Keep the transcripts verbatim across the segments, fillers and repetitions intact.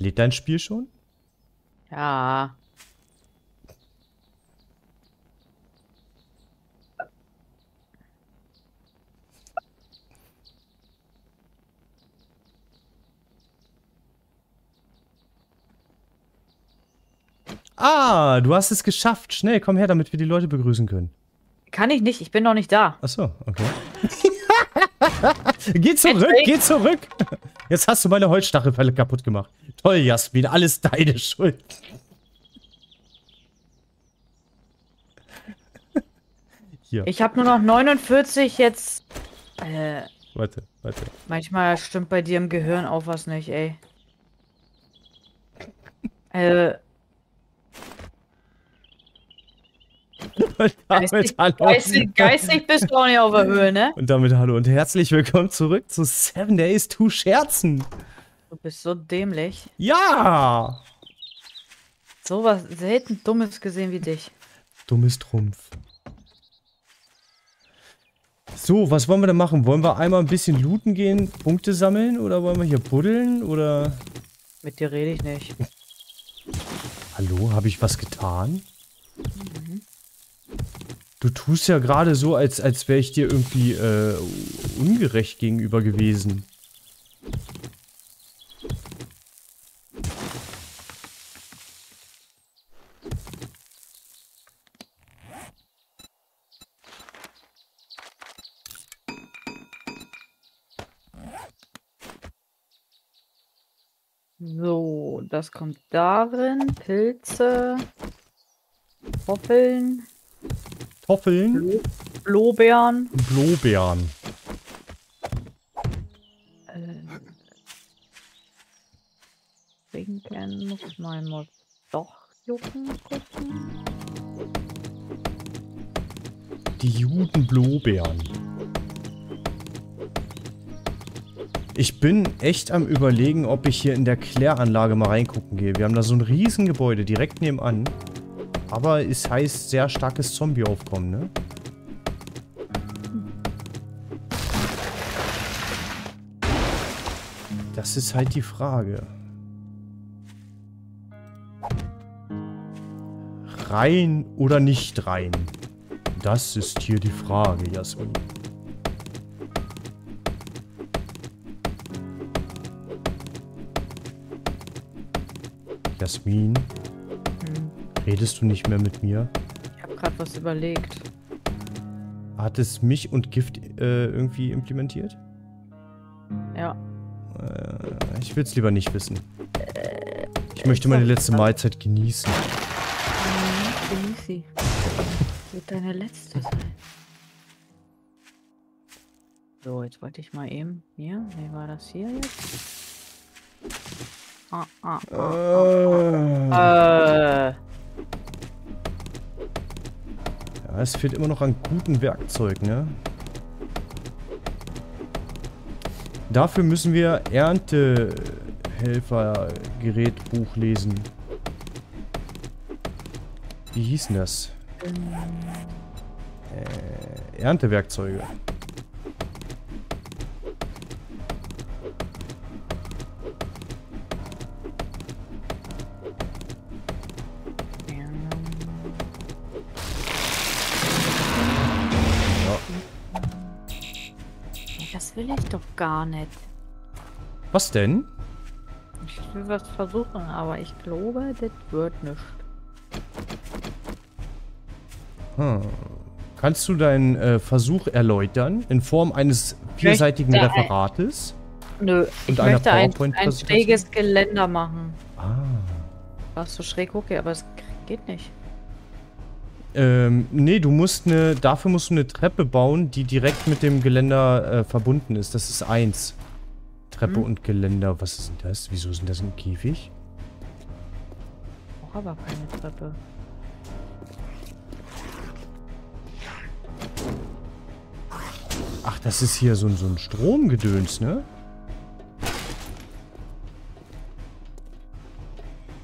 Lädt dein Spiel schon? Ja. Ah, du hast es geschafft. Schnell, komm her, damit wir die Leute begrüßen können. Kann ich nicht, ich bin noch nicht da. Ach so, okay. Geh zurück, geh zurück. Jetzt hast du meine Holzstachelfälle kaputt gemacht. Toll, Jasmin, alles deine Schuld. Hier. Ich habe nur noch neunundvierzig jetzt. Äh, warte, warte. Manchmal stimmt bei dir im Gehirn auch was nicht, ey. Äh... Und damit geistig, hallo. Geistig, geistig bist du auch nicht auf der Höhe, ne? Und damit hallo und herzlich willkommen zurück zu seven Days to Scherzen. Du bist so dämlich. Ja! So was selten Dummes gesehen wie dich. Dummes Trumpf. So, was wollen wir denn machen? Wollen wir einmal ein bisschen looten gehen, Punkte sammeln oder wollen wir hier buddeln oder? Mit dir rede ich nicht. Hallo, habe ich was getan? Mhm. Du tust ja gerade so, als, als wäre ich dir irgendwie äh, ungerecht gegenüber gewesen. So, das kommt darin. Pilze, Hoppeln. Kartoffeln. Blaubeeren. Blaubeeren. Äh, Trinken muss man mal doch jucken gucken. Die Juden Blaubeeren. Ich bin echt am Überlegen, ob ich hier in der Kläranlage mal reingucken gehe. Wir haben da so ein Riesengebäude direkt nebenan. Aber es heißt sehr starkes Zombie-Aufkommen, ne? Das ist halt die Frage. Rein oder nicht rein? Das ist hier die Frage, Jasmin. Jasmin? Redest du nicht mehr mit mir? Ich habe gerade was überlegt. Hat es mich und Gift äh, irgendwie implementiert? Ja. Äh, ich will es lieber nicht wissen. Ich möchte meine letzte Mahlzeit genießen. Genieß sie. Das wird deine letzte sein. So, jetzt wollte ich mal eben hier. Wie war das hier jetzt? Ah, ah, ah, ah, ah. Äh. Ja, es fehlt immer noch an gutem Werkzeug, ne? Dafür müssen wir Erntehelfergerätbuch lesen. Wie hieß denn das? Äh, Erntewerkzeuge. Doch gar nicht. Was denn? Ich will was versuchen, aber ich glaube, das wird nicht. Hm. Kannst du deinen äh, Versuch erläutern in Form eines vierseitigen möchte, Referates? Äh, nö, ich möchte ein, ein schräges Geländer machen. Ah. Was so schräg gucke, aber es geht nicht. Ähm, nee, du musst eine, dafür musst du eine Treppe bauen, die direkt mit dem Geländer äh, verbunden ist. Das ist eins. Treppe hm. und Geländer. Was ist denn das? Wieso ist denn das ein Käfig? Auch aber keine Treppe. Ach, das ist hier so, so ein Stromgedöns, ne?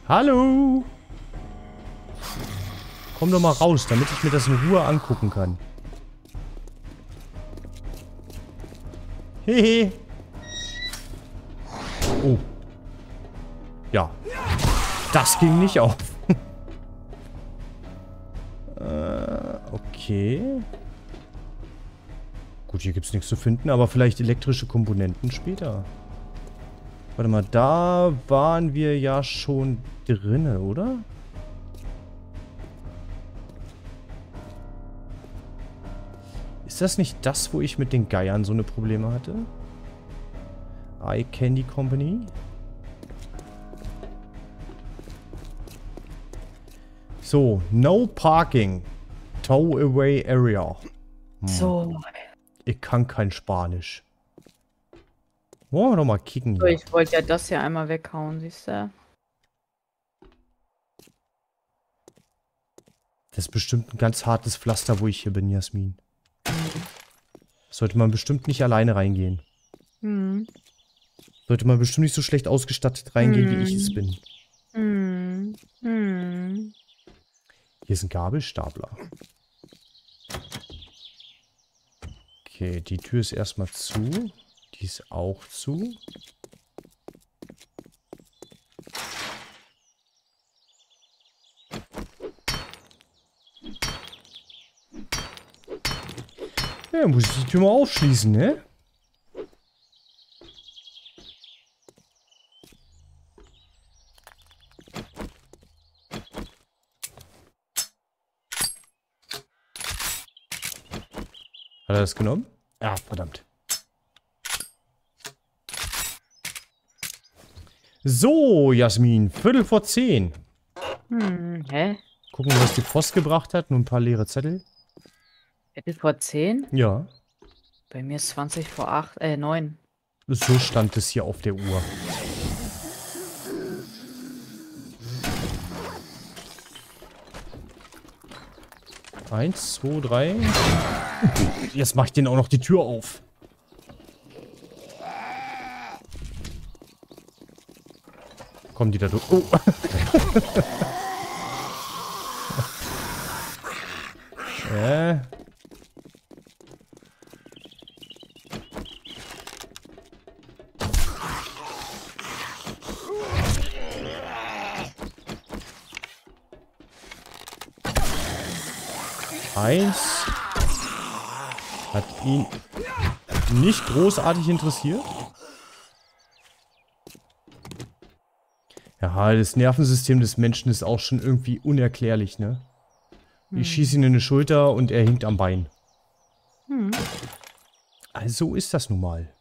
Hallo! Komm doch mal raus, damit ich mir das in Ruhe angucken kann. Hehe. Oh. Ja, Das ging nicht auf. äh, okay. Gut, hier gibt es nichts zu finden, aber vielleicht elektrische Komponenten später. Warte mal, da waren wir ja schon drinne, oder? Ist das nicht das, wo ich mit den Geiern so eine Probleme hatte? Ice Candy Company? So, no parking. Tow away area. Hm. So. Ich kann kein Spanisch. Wollen wir doch mal kicken hier. Ich wollte ja das hier einmal weghauen, siehst du? Das ist bestimmt ein ganz hartes Pflaster, wo ich hier bin, Jasmin. Sollte man bestimmt nicht alleine reingehen. Hm. Sollte man bestimmt nicht so schlecht ausgestattet reingehen, hm. wie ich es bin. Hm. Hm. Hier ist ein Gabelstapler. Okay, die Tür ist erstmal zu. Die ist auch zu. Ja, muss ich die Tür mal aufschließen, ne? Hat er das genommen? Ah, verdammt. So, Jasmin, Viertel vor zehn. Hm, hä? Gucken, was die Post gebracht hat. Nur ein paar leere Zettel. Viertel vor zehn? Ja. Bei mir ist zwanzig vor acht, äh, neun. So stand es hier auf der Uhr. Eins, zwei, drei. Jetzt mach ich denen auch noch die Tür auf. Kommen die da durch? Oh. äh. Eins hat ihn nicht großartig interessiert. Ja, das Nervensystem des Menschen ist auch schon irgendwie unerklärlich, ne? Hm. Ich schieße ihn in die Schulter und er hinkt am Bein. Hm. Also ist das nun mal.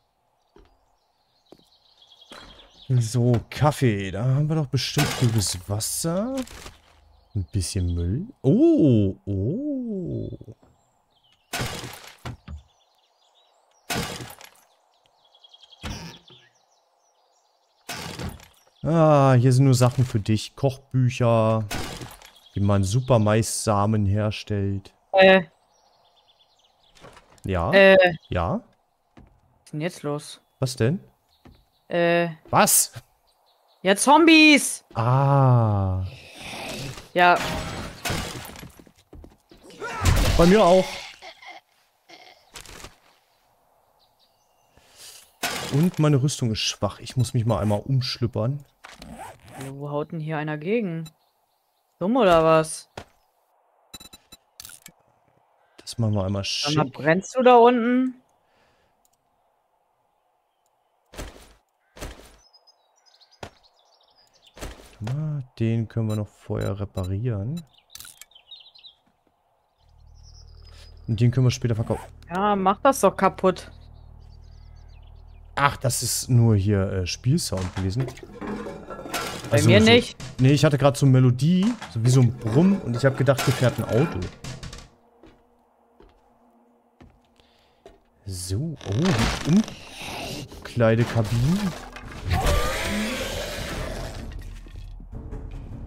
So, Kaffee. Da haben wir doch bestimmt gutes Wasser. Ein bisschen Müll. Oh, oh. Ah, hier sind nur Sachen für dich. Kochbücher, wie man super Maissamen herstellt. Äh. Ja? Äh. Ja? Was ist denn jetzt los? Was denn? Äh. Was? Ja, Zombies! Ah. Ja. Bei mir auch. Und meine Rüstung ist schwach. Ich muss mich mal einmal umschlüppern. Wo haut denn hier einer gegen? Dumm oder was? Das machen wir einmal schick. Dann brennst du da unten? Den können wir noch vorher reparieren. Und den können wir später verkaufen. Ja, mach das doch kaputt. Ach, das ist nur hier äh, Spielsound gewesen. Bei also, mir so, nicht. Nee, ich hatte gerade so eine Melodie, so wie so ein Brumm, und ich habe gedacht, hier fährt ein Auto. So, oh, die Umkleidekabinen.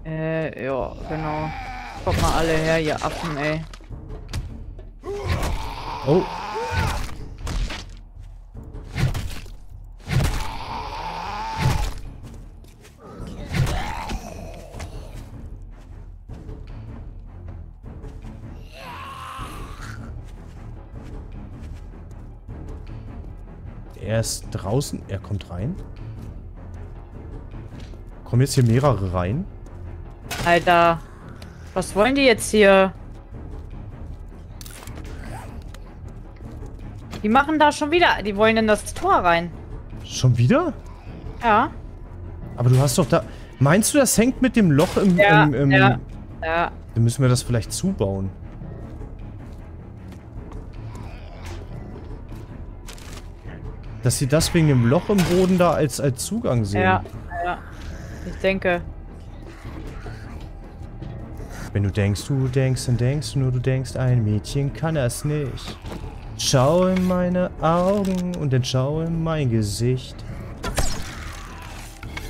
Äh, ja, genau. Kommt mal alle her, ihr Affen, ey. Oh. Er ist draußen. Er kommt rein. Kommen jetzt hier mehrere rein? Alter. Was wollen die jetzt hier? Die machen da schon wieder... Die wollen in das Tor rein. Schon wieder? Ja. Aber du hast doch da... Meinst du, das hängt mit dem Loch im... Ja, im, im, ja, ja. Dann müssen wir das vielleicht zubauen. Dass sie das wegen dem Loch im Boden da als, als Zugang sehen. Ja, ja. Ich denke... Wenn du denkst, du denkst, dann denkst du nur, du denkst, ein Mädchen kann das nicht. Schau in meine Augen und dann schau in mein Gesicht.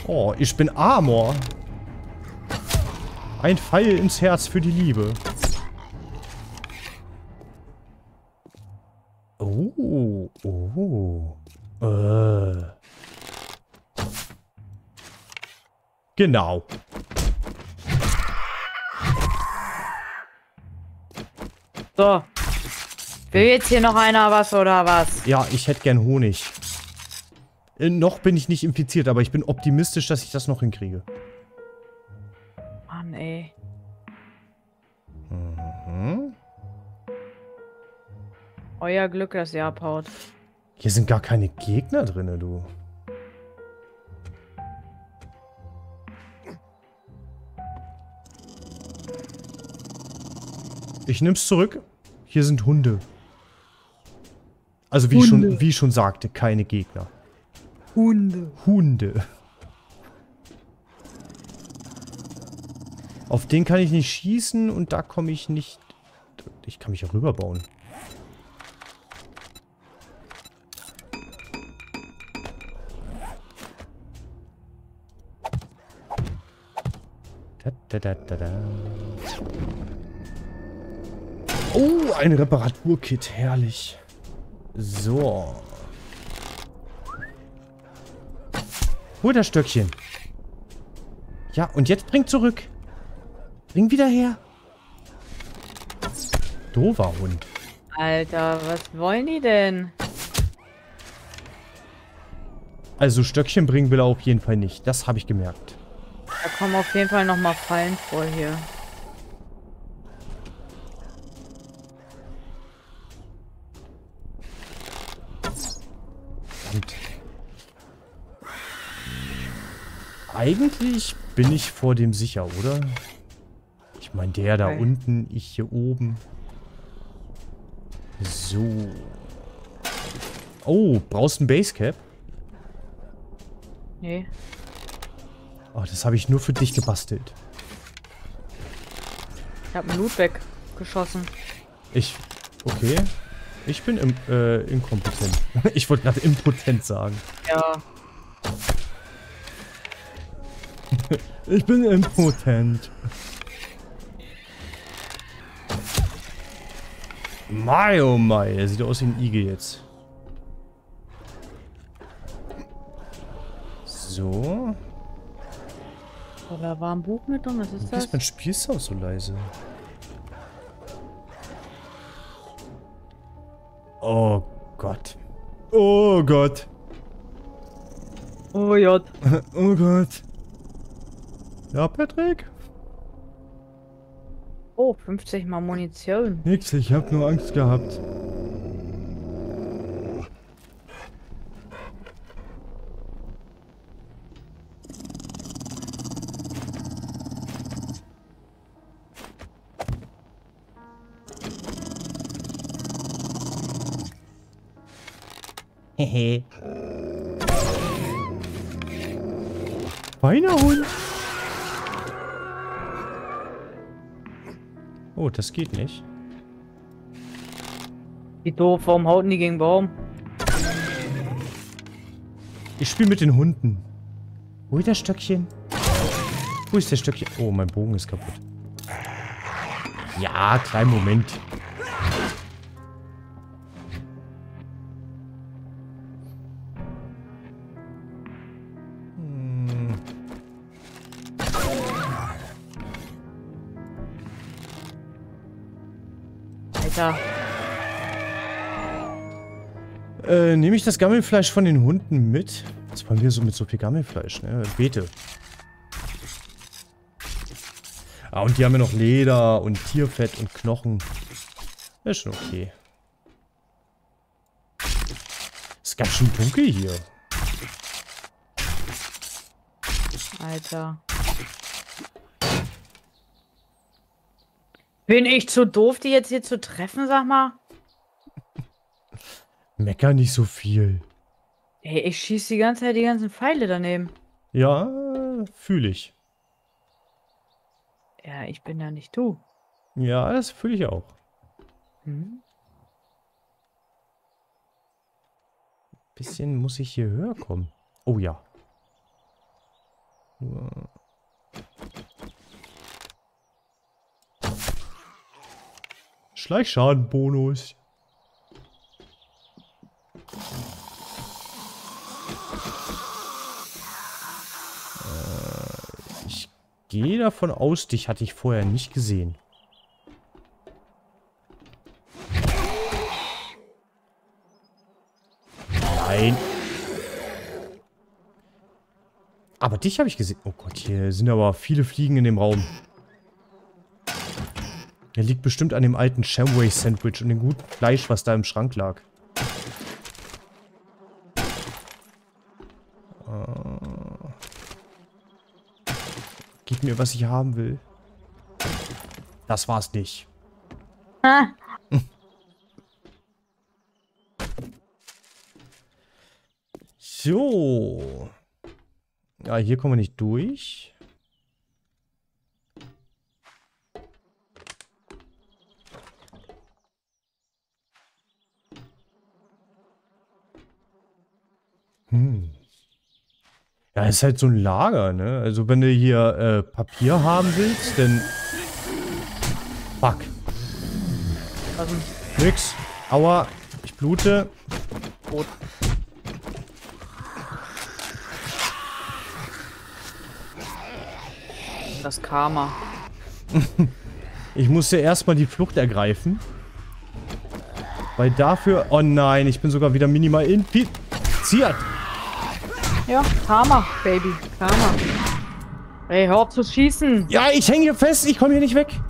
Oh, ich bin Amor. Ein Pfeil ins Herz für die Liebe. Oh, oh. Äh. Genau. So. Will jetzt hier noch einer was oder was? Ja, ich hätte gern Honig. Äh, noch bin ich nicht infiziert, aber ich bin optimistisch, dass ich das noch hinkriege. Mann, ey. Mhm. Euer Glück, dass ihr abhaut. Hier sind gar keine Gegner drin, du. Ich nimm's zurück. Hier sind Hunde. Also wie, Hunde. Ich schon, wie ich schon sagte, keine Gegner. Hunde. Hunde. Auf den kann ich nicht schießen und da komme ich nicht... Ich kann mich auch rüberbauen. Da, da, da, da, da. Oh, ein Reparaturkit, herrlich. So. Hol das Stöckchen. Ja, und jetzt bring zurück. Bring wieder her. Doofer Hund. Alter, was wollen die denn? Also Stöckchen bringen will er auf jeden Fall nicht. Das habe ich gemerkt. Da kommen auf jeden Fall nochmal Fallen vor hier. Eigentlich bin ich vor dem sicher, oder? Ich meine, der da okay. Unten, ich hier oben. So. Oh, brauchst du ein Basecap? Nee. Oh, das habe ich nur für dich gebastelt. Ich habe einen Loot weggeschossen. Ich, okay. Ich bin im, äh, inkompetent. Ich wollte gerade impotent sagen. Ja. Ich bin impotent. Mai, oh Mai. Er sieht aus wie ein Igel jetzt. So. Oh, da war ein Buch mit drin. Was ist das? Was ist mein Spielsaus so leise? Oh Gott. Oh Gott. Oh Gott. Oh Gott. Ja, Patrick? Oh, fünfzig mal Munition. Nix, ich hab nur Angst gehabt. Hehe. Feiner Hund. Oh, das geht nicht. Wie doof, warum hauten die gegen Baum? Ich spiele mit den Hunden. Wo ist das Stöckchen? Wo ist das Stöckchen? Oh, mein Bogen ist kaputt. Ja, kleinen Moment. Äh, nehme ich das Gammelfleisch von den Hunden mit? Was wollen wir so mit so viel Gammelfleisch, ne? Beete. Ah, und hier haben wir noch Leder und Tierfett und Knochen. Ist schon okay. Ist ganz schön dunkel hier. Alter. Bin ich zu doof, die jetzt hier zu treffen, sag mal? Mecker nicht so viel. Ey, ich schieße die ganze Zeit die ganzen Pfeile daneben. Ja, fühle ich. Ja, ich bin ja nicht du. Ja, das fühle ich auch. Hm? Ein bisschen muss ich hier höher kommen. Oh ja. Nur... Schleichschadenbonus. Äh, ich gehe davon aus, dich hatte ich vorher nicht gesehen. Nein. Aber dich habe ich gesehen. Oh Gott, hier sind aber viele Fliegen in dem Raum. Der liegt bestimmt an dem alten Shamway-Sandwich und dem guten Fleisch, was da im Schrank lag. Uh, gib mir, was ich haben will. Das war's nicht. Ah. So. Ja, hier kommen wir nicht durch. Hm. Ja, ist halt so ein Lager, ne? Also wenn du hier äh, Papier haben willst, dann... Fuck. Also, nix. Aua. Ich blute. Rot. Das Karma. Ich musste erstmal die Flucht ergreifen. Weil dafür... Oh nein, ich bin sogar wieder minimal infiziert. Ja, Karma, Baby. Karma. Ey, hör auf zu schießen. Ja, ich hänge hier fest. Ich komme hier nicht weg.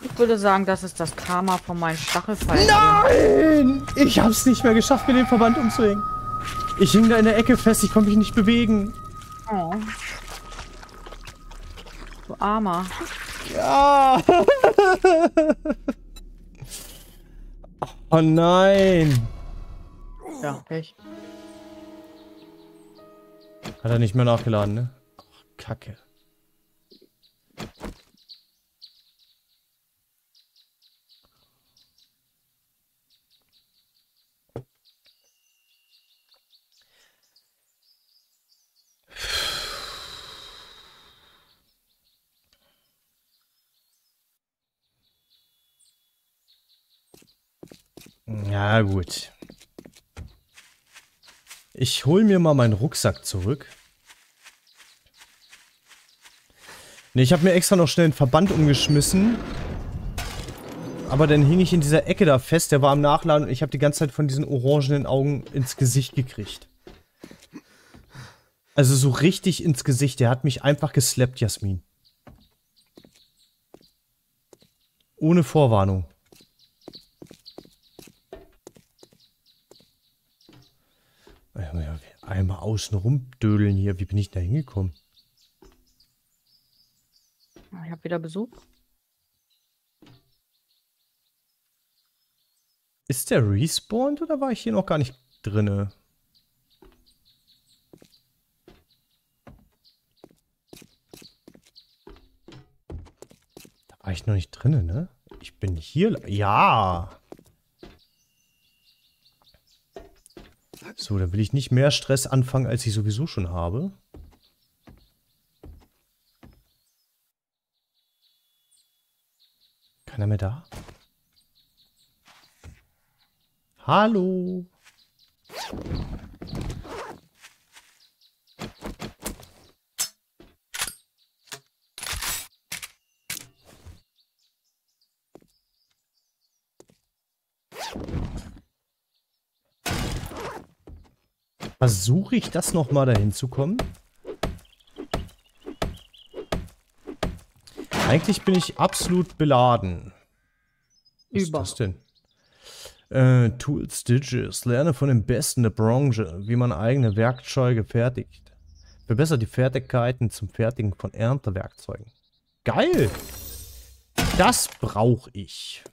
Ich würde sagen, das ist das Karma von meinem Stachelfall. Nein! Ich hab's nicht mehr geschafft, mir den Verband umzuhängen. Ich hing da in der Ecke fest. Ich konnte mich nicht bewegen. Oh. Du Armer. Ja. Oh nein. Ja, Pech. Hat er nicht mehr nachgeladen, ne? Ach, Kacke. Na gut. Ich hol mir mal meinen Rucksack zurück. Ne, ich habe mir extra noch schnell einen Verband umgeschmissen. Aber dann hing ich in dieser Ecke da fest. Der war am Nachladen und ich habe die ganze Zeit von diesen orangenen Augen ins Gesicht gekriegt. Also so richtig ins Gesicht. Der hat mich einfach geslappt, Jasmin. Ohne Vorwarnung. Einmal außen rumdödeln hier. Wie bin ich da hingekommen? Ich habe wieder Besuch. Ist der respawned oder war ich hier noch gar nicht drinne? Da war ich noch nicht drinne, ne? Ich bin hier... Ja! So, dann will ich nicht mehr Stress anfangen, als ich sowieso schon habe. Keiner mehr da? Hallo? Versuche ich das nochmal dahin zu kommen? Eigentlich bin ich absolut beladen. Was Über. ist das denn? Äh, Tools, Digits. Lerne von den Besten der Branche, wie man eigene Werkzeuge fertigt. Verbessert die Fertigkeiten zum Fertigen von Erntewerkzeugen. Geil! Das brauche ich.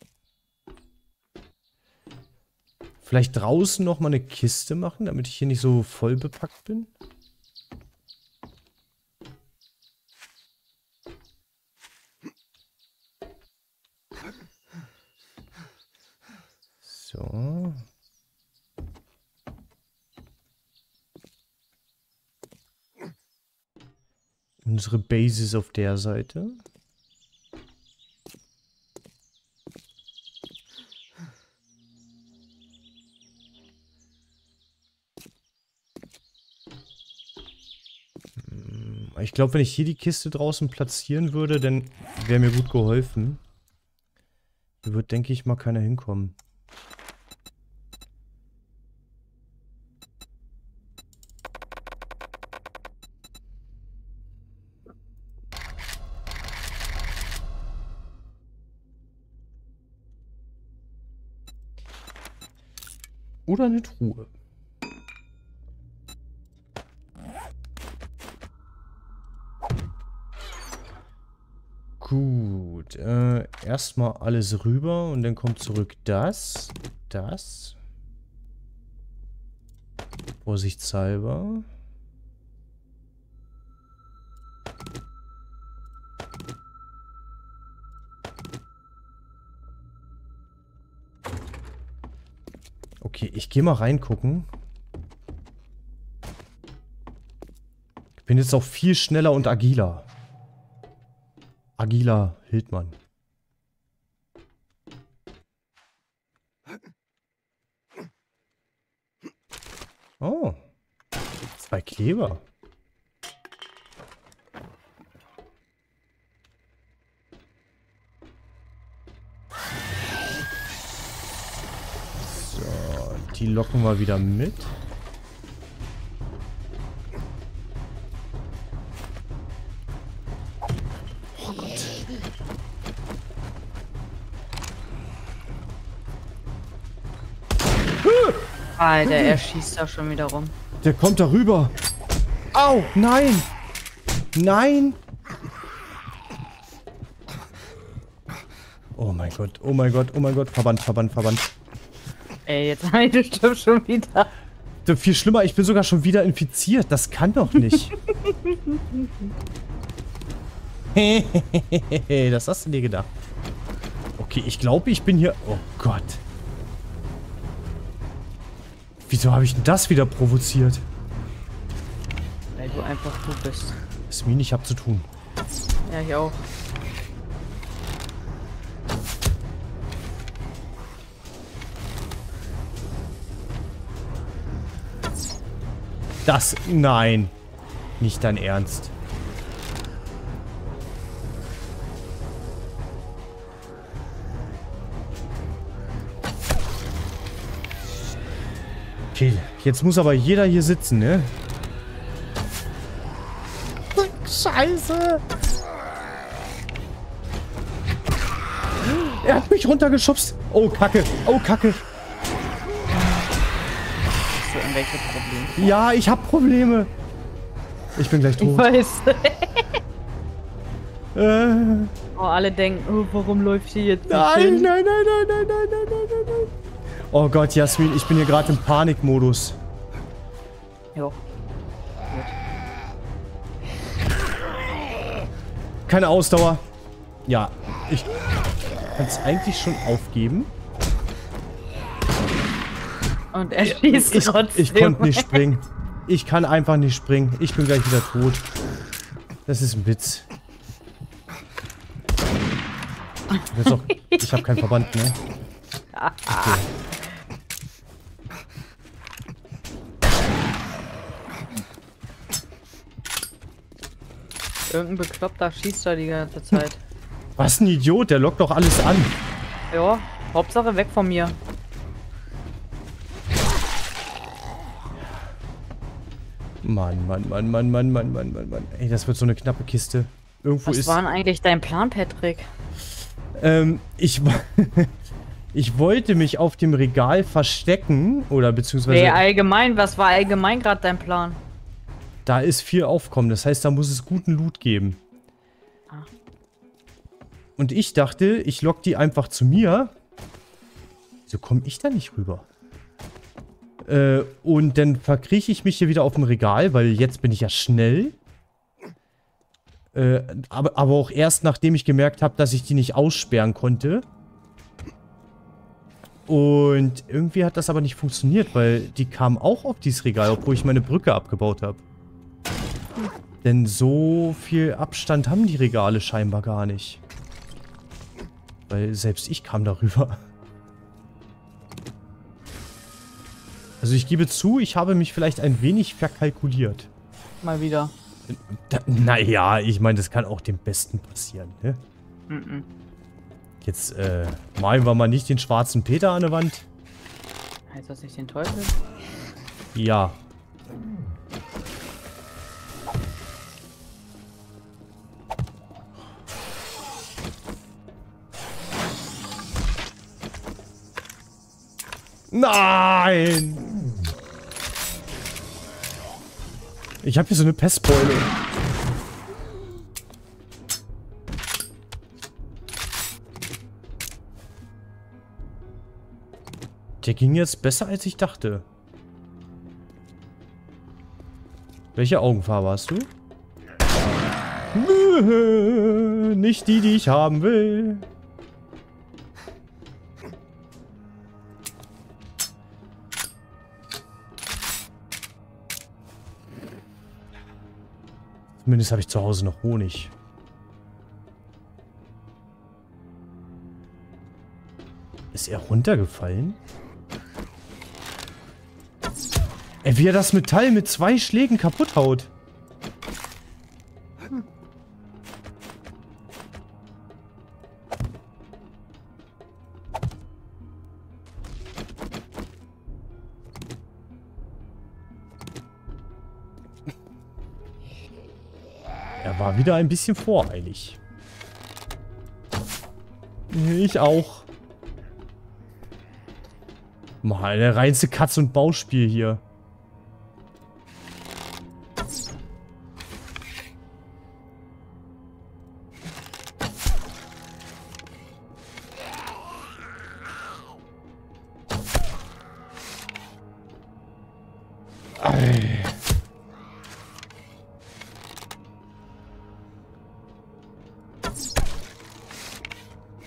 Vielleicht draußen noch mal eine Kiste machen, damit ich hier nicht so voll bepackt bin. So. Unsere Base ist auf der Seite. Ich glaube, wenn ich hier die Kiste draußen platzieren würde, dann wäre mir gut geholfen. Da wird, denke ich, mal keiner hinkommen. Oder eine Truhe. Gut, äh, erstmal alles rüber und dann kommt zurück das, das. Vorsichtshalber. Okay, ich gehe mal reingucken. Ich bin jetzt auch viel schneller und agiler. Agila Hildmann. Oh. Zwei Kleber. So, die locken wir wieder mit. Alter, er schießt da schon wieder rum. Der kommt da rüber. Au, nein. Nein. Oh mein Gott, oh mein Gott, oh mein Gott. Verbannt, verbannt, verbannt. Ey, jetzt nein, du stirbst schon wieder. Viel schlimmer, ich bin sogar schon wieder infiziert. Das kann doch nicht. Das hast du dir gedacht. Okay, ich glaube, ich bin hier... Oh Gott. Wieso habe ich denn das wieder provoziert? Weil du einfach du bist. Ist mir nicht hab zu tun. Ja, ich auch. Das, nein. Nicht dein Ernst. Okay, jetzt muss aber jeder hier sitzen, ne? Scheiße! Er hat mich runtergeschubst. Oh, Kacke. Oh, Kacke. Hast du irgendwelche Probleme? Ja, ich hab Probleme. Ich bin gleich tot. Ich weiß. äh. Oh, alle denken, oh, warum läuft die jetzt? Nein, nein, nein, nein, nein, nein, nein, nein, nein, nein. Oh Gott, Jasmin, ich bin hier gerade im Panikmodus. Jo. Keine Ausdauer. Ja, ich kann es eigentlich schon aufgeben. Und er schießt ich, trotzdem. Ich, ich konnte nicht springen. Ich kann einfach nicht springen. Ich bin gleich wieder tot. Das ist ein Witz. Auch, ich habe keinen Verband mehr. Okay. Irgendein Bekloppter schießt da die ganze Zeit. Was ein Idiot, der lockt doch alles an. Ja, Hauptsache weg von mir. Mann, Mann, Mann, Mann, Mann, Mann, Mann, Mann, Mann. Ey, das wird so eine knappe Kiste. Irgendwo ist. Was war denn eigentlich dein Plan, Patrick? Ähm, ich ich wollte mich auf dem Regal verstecken oder beziehungsweise... Nee, allgemein, was war allgemein gerade dein Plan? Da ist viel Aufkommen, das heißt, da muss es guten Loot geben. Ah. Und ich dachte, ich lock die einfach zu mir. Wieso komme ich da nicht rüber? Äh, und dann verkrieche ich mich hier wieder auf dem Regal, weil jetzt bin ich ja schnell. Äh, aber, aber auch erst, nachdem ich gemerkt habe, dass ich die nicht aussperren konnte. Und irgendwie hat das aber nicht funktioniert, weil die kamen auch auf dieses Regal, obwohl ich meine Brücke abgebaut habe. Denn so viel Abstand haben die Regale scheinbar gar nicht. Weil selbst ich kam darüber. Also ich gebe zu, ich habe mich vielleicht ein wenig verkalkuliert. Mal wieder. Naja, ich meine, das kann auch dem Besten passieren, ne? Mhm. Jetzt äh, malen wir mal nicht den schwarzen Peter an der Wand. Heißt das nicht den Teufel? Ja. Nein! Ich habe hier so eine Pestbeule. Der ging jetzt besser, als ich dachte. Welche Augenfarbe hast du? Nö, nicht die, die ich haben will. Zumindest habe ich zu Hause noch Honig. Ist er runtergefallen? Ey, wie er das Metall mit zwei Schlägen kaputt haut. Hm. Er war wieder ein bisschen voreilig. Ich auch. Mal, der reinste Katz- und Bauspiel hier.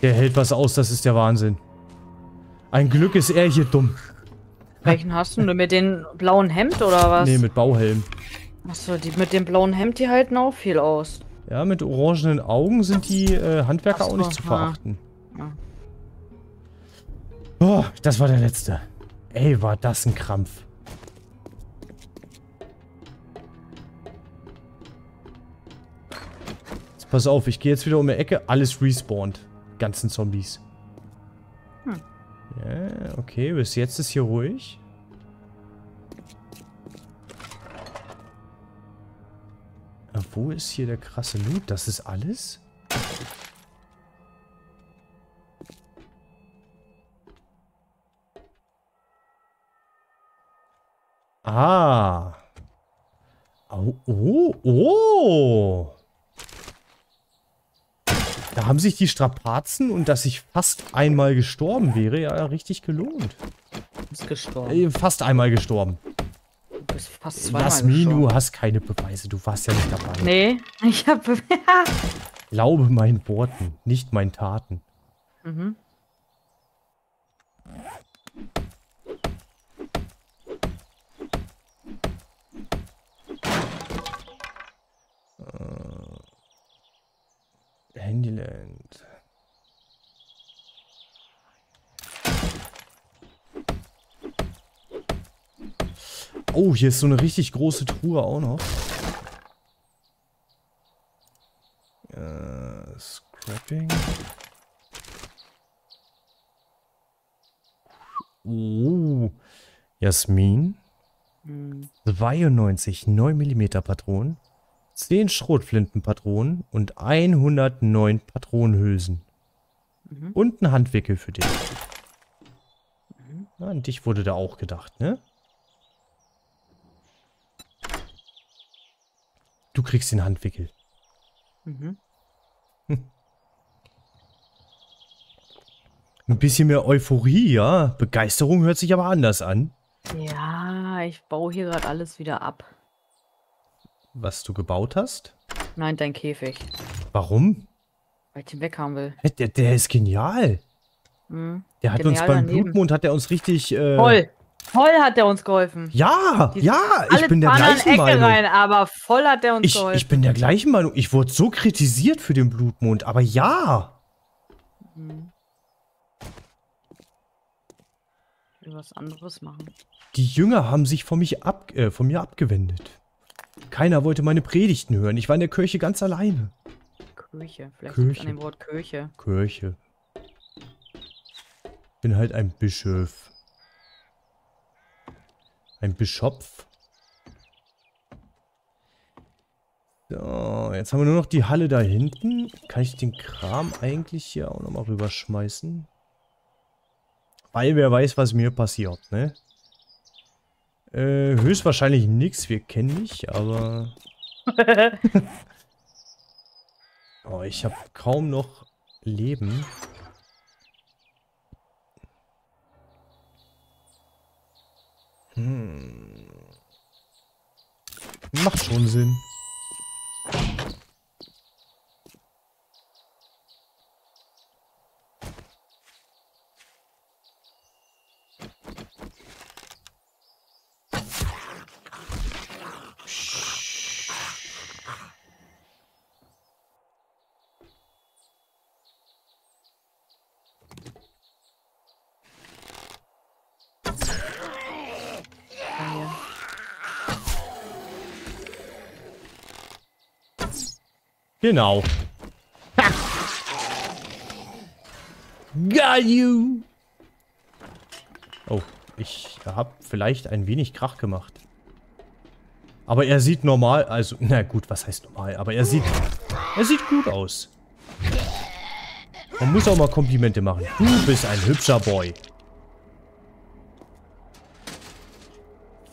Der hält was aus, das ist der Wahnsinn. Ein Glück ist er hier dumm. Welchen hast du denn? Mit dem blauen Hemd oder was? Nee, mit Bauhelm. Achso, die mit dem blauen Hemd, die halten auch viel aus. Ja, mit orangenen Augen sind die äh, Handwerker Achso, auch nicht zu verachten. Ja. Oh, das war der letzte. Ey, war das ein Krampf. Jetzt pass auf, ich gehe jetzt wieder um die Ecke, alles respawnt. Ganzen Zombies. Hm. Ja, okay, bis jetzt ist hier ruhig. Aber wo ist hier der krasse Loot? Das ist alles? Ah. Oh, oh, oh. Da haben sich die Strapazen und dass ich fast einmal gestorben wäre, ja richtig gelohnt. Du bist gestorben. Fast einmal gestorben. Du bist fast zweimal Lass mich, gestorben. Du hast keine Beweise, du warst ja nicht dabei. Nee, ich hab... Glaube meinen Worten, nicht meinen Taten. Mhm. Handyland. Oh, hier ist so eine richtig große Truhe auch noch. Äh, Scrapping. Oh, Jasmin. Mhm. zweiundneunzig neun Millimeter Patronen. zehn Schrotflintenpatronen und hundertneun Patronenhülsen. Mhm. Und ein Handwickel für dich. Mhm. Na, an dich wurde da auch gedacht, ne? Du kriegst den Handwickel. Mhm. Hm. Ein bisschen mehr Euphorie, ja. Begeisterung hört sich aber anders an. Ja, ich baue hier gerade alles wieder ab. Was du gebaut hast? Nein, dein Käfig. Warum? Weil ich den weg haben will. Der, der ist genial. Mhm. Der hat genial uns beim daneben. Blutmond hat er uns richtig... Äh, voll. Voll hat er uns geholfen. Ja, die ja, ich bin der gleichen Meinung. Rein, aber voll hat er uns ich, geholfen. Ich bin der gleichen Meinung. Ich wurde so kritisiert für den Blutmond, aber ja. Mhm. Ich will was anderes machen. Die Jünger haben sich von, mich ab, äh, von mir abgewendet. Keiner wollte meine Predigten hören. Ich war in der Kirche ganz alleine. Kirche. Vielleicht liegt an dem Wort Kirche. Kirche. Ich bin halt ein Bischof. Ein Bischof. So, jetzt haben wir nur noch die Halle da hinten. Kann ich den Kram eigentlich hier auch nochmal rüberschmeißen? Weil wer weiß, was mir passiert, ne? Äh, höchstwahrscheinlich nichts. Wir kennen dich, aber... oh, ich habe kaum noch Leben. Hm. Macht schon Sinn. Genau. Ha! Got you! Oh, ich habe vielleicht ein wenig Krach gemacht. Aber er sieht normal, also, na gut, was heißt normal? Aber er sieht, er sieht gut aus. Man muss auch mal Komplimente machen. Du bist ein hübscher Boy.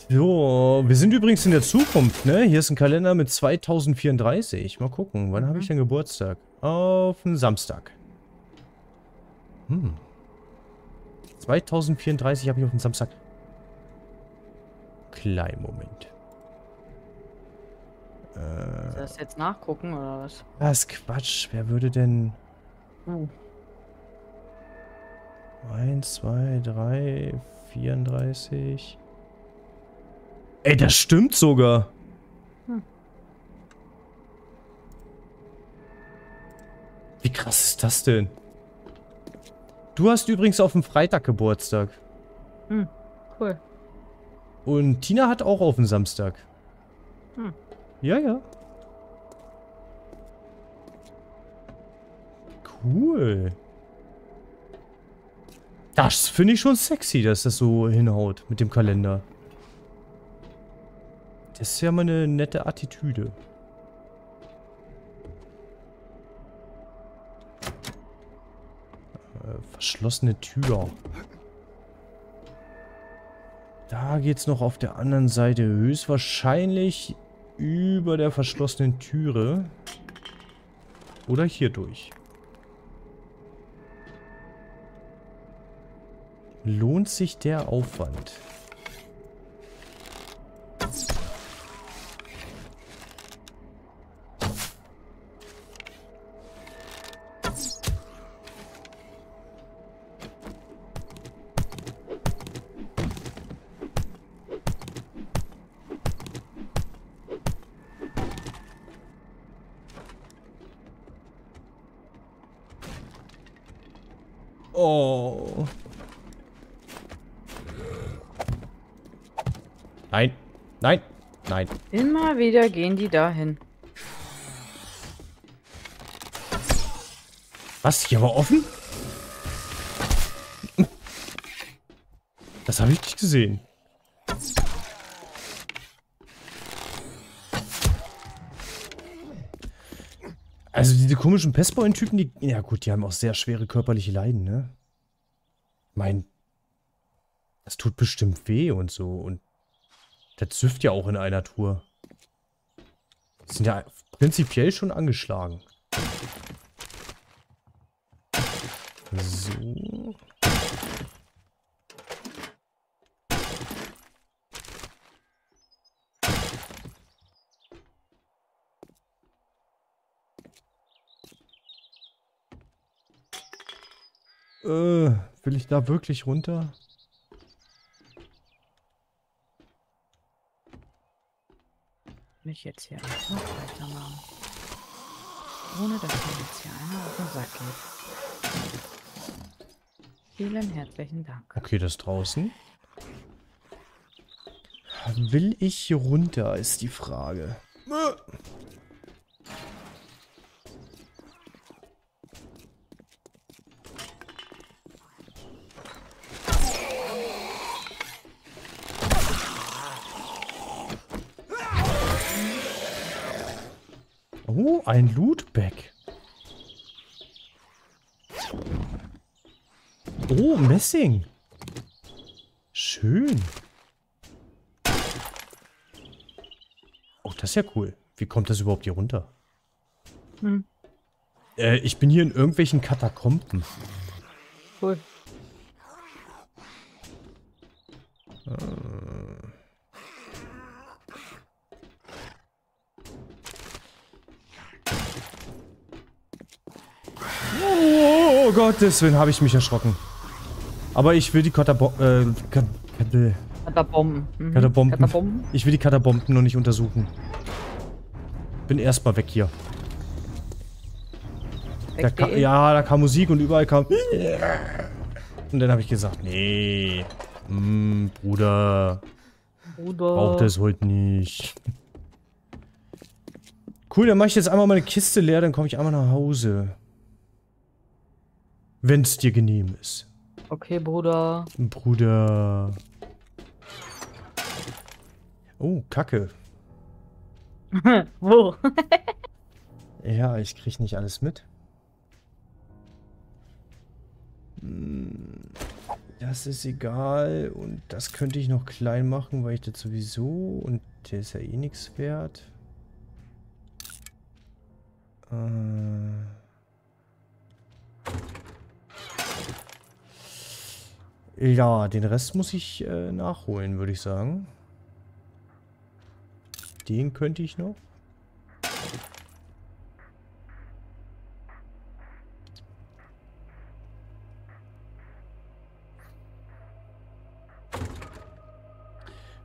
So, wir sind übrigens in der Zukunft, ne? Hier ist ein Kalender mit zweitausendvierunddreißig. Mal gucken, wann habe ich denn Geburtstag? Auf einen Samstag. Hm. zweitausendvierunddreißig habe ich auf einen Samstag. Kleinen Moment. Äh, Soll das jetzt nachgucken, oder was? Das ist Quatsch. Wer würde denn... Oh. eins, zwei, drei, vierunddreißig... Ey, das stimmt sogar. Hm. Wie krass ist das denn? Du hast übrigens auf dem Freitag Geburtstag. Hm, cool. Und Tina hat auch auf dem Samstag. Hm. Ja, ja. Cool. Das finde ich schon sexy, dass das so hinhaut mit dem Kalender. Das ist ja mal eine nette Attitüde. Äh, verschlossene Tür. Da geht's noch auf der anderen Seite höchstwahrscheinlich über der verschlossenen Türe. Oder hier durch. Lohnt sich der Aufwand? Nein, nein, nein. Immer wieder gehen die dahin. Was? Hier war offen? Das habe ich nicht gesehen. Also diese komischen Pestboy-Typen, die... Ja gut, die haben auch sehr schwere körperliche Leiden, ne? Mein... Das tut bestimmt weh und so. Und das züfft ja auch in einer Tour. Die sind ja prinzipiell schon angeschlagen. So... Will ich da wirklich runter? Mich jetzt hier noch weitermachen. Ohne dass mir jetzt hier einer auf den Sack geht. Vielen herzlichen Dank. Okay, das draußen. Will ich hier runter, ist die Frage. Oh, ein Lootbag. Oh, Messing. Schön. Oh, das ist ja cool. Wie kommt das überhaupt hier runter? Hm. Äh, ich bin hier in irgendwelchen Katakomben. Cool. Hm. Oh Gott, deswegen habe ich mich erschrocken. Aber ich will die Katakomben. Äh, Kat Kat Katabomben. Mhm. Katabomben. Katabomben. Ich will die Katabomben noch nicht untersuchen. Bin erstmal weg hier. Weg da ja, da kam Musik und überall kam. Und dann habe ich gesagt: Nee. Mh, Bruder. Bruder. Braucht das heute nicht. Cool, dann mache ich jetzt einmal meine Kiste leer, dann komme ich einmal nach Hause. Wenn's dir genehm ist. Okay, Bruder. Bruder. Oh, Kacke. Wo? Ja, ich krieg nicht alles mit. Das ist egal. Und das könnte ich noch klein machen, weil ich das sowieso... Und der ist ja eh nichts wert. Äh... Ja, den Rest muss ich äh, nachholen, würde ich sagen. Den könnte ich noch.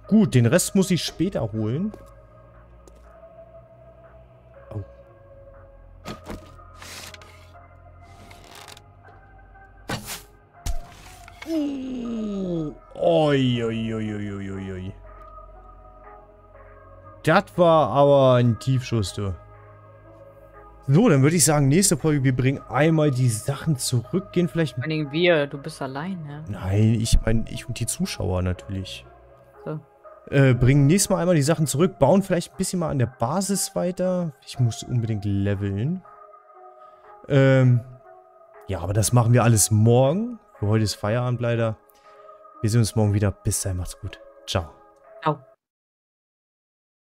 Gut, den Rest muss ich später holen. Uiuiuiuiui. Das war aber ein Tiefschuss, du. So, dann würde ich sagen, nächste Folge, wir bringen einmal die Sachen zurück, gehen vielleicht... Vor allem wir, du bist allein, ne? Nein, ich meine, ich und die Zuschauer natürlich. So. Äh, bringen nächstes Mal einmal die Sachen zurück, bauen vielleicht ein bisschen mal an der Basis weiter. Ich muss unbedingt leveln. Ähm, ja, aber das machen wir alles morgen. Für heute ist Feierabend leider. Wir sehen uns morgen wieder. Bis dahin, macht's gut. Ciao.